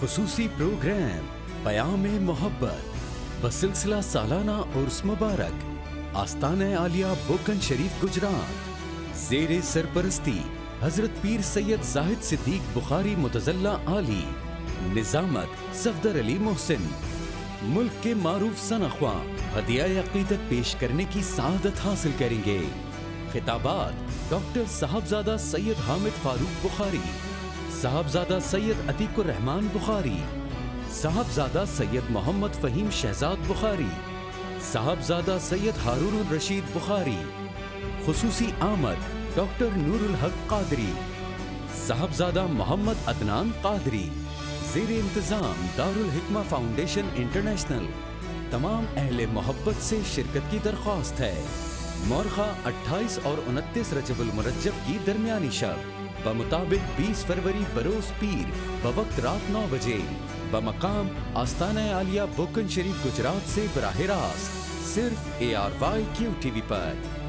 खुसूसी programme पयाम-ए-मोहब्बत बसिलसिला सालाना उर्स मुबारक आस्ताने आलिया बुकन शरीफ गुजरात जेरे सरपरस्ती हजरत पीर सैयद जाहिद सिद्दीक बुखारी मुतजल्ला आली निजामत सफदर अली मोहसिन मुल्क के मारूफ सनख्वा हदिया अकीदत पेश करने की सआदत हासिल करेंगे। खिताबात डॉक्टर साहबजादा सैयद हामिद फारूक बुखारी, साहबजादा सैयद अतीकुर रहमान बुखारी, साहबजादा सैयद मोहम्मद फहीम शहजाद बुखारी, साहबजादा सैयद हारून रशीद बुखारी। खुसूसी आमद डॉक्टर नूरुल हक कादरी, साहबजादा मोहम्मद अदनान कादरी। ज़ेर इंतज़ाम दारुल हिकमा फाउंडेशन इंटरनेशनल। तमाम अहले मोहब्बत से शिरकत की दरख्वास्त है। मौरखा 28 और 29 रजबुल मुरज्जब की दरमियानी शब बमुताबिक 20 फरवरी बरोज़ पीर बवक्त रात 9 बजे बमकाम आस्ताना आलिया बुकन शरीफ गुजरात से बराह रास्त सिर्फ ARYTV पर।